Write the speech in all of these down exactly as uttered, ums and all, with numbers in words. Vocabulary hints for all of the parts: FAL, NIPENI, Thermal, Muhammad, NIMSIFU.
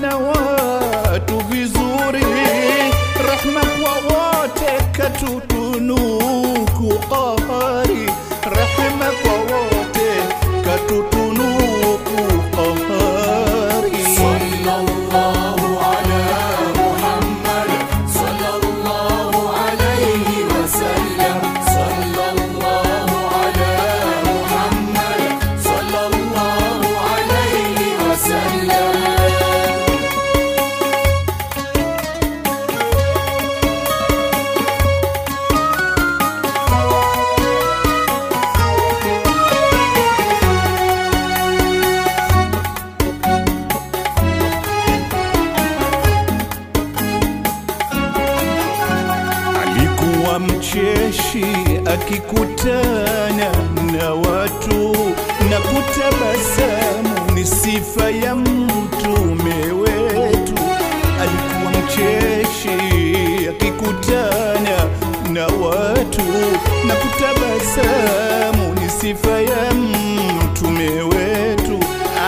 na watu vizuri, rahma kwa wote katutunuku qahari, rahma kwa wote katutunuku qahari sallallahu ala Muhammad sallallahu alayhi wa sallam sallallahu ala Muhammad sallallahu alayhi wa sallam. Mcheshi akikutana na watu na kutabasamu ni sifa ya mtume wetu. Alikuwa mcheshi akikutana na watu na kutabasamu ni sifa ya mtume wetu,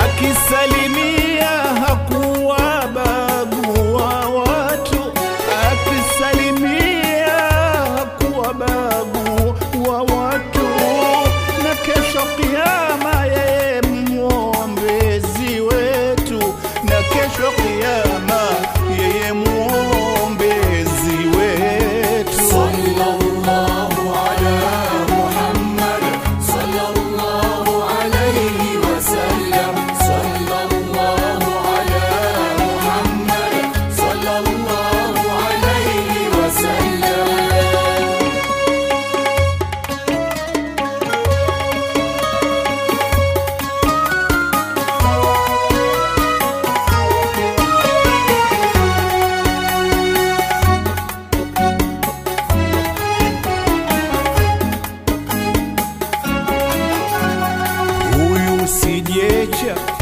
akisalimia hakuwa babu wa watu, akisalimia babu wa watu, na kesho kiyama yeye muombezi wetu, na kesho kiyama yeye muombezi wetu sallallahu ala Muhammad sallallahu alayhi wa sallam sallallahu ala Muhammad sallallahu alayhi wa sallam.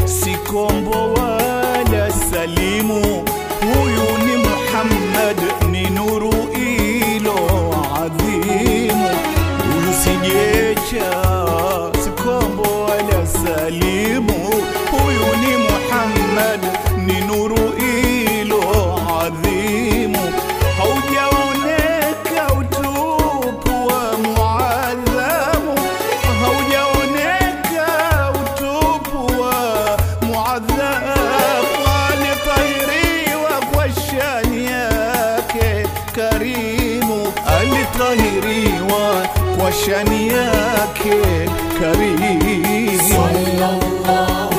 Si kombo wala salimu, huyu ni Muhammad, ni nuru ilo adhimu. Huyu si jecha, si kombo wala salimu, huyu ni Muhammad, ni nuru ilo adhimu. Haujaoneka utupu wa muadhamu, haujaoneka utupu wa alitahiriwa kwa shani yake karimu, alitahiriwa kwa shani yake karimu sallallahu.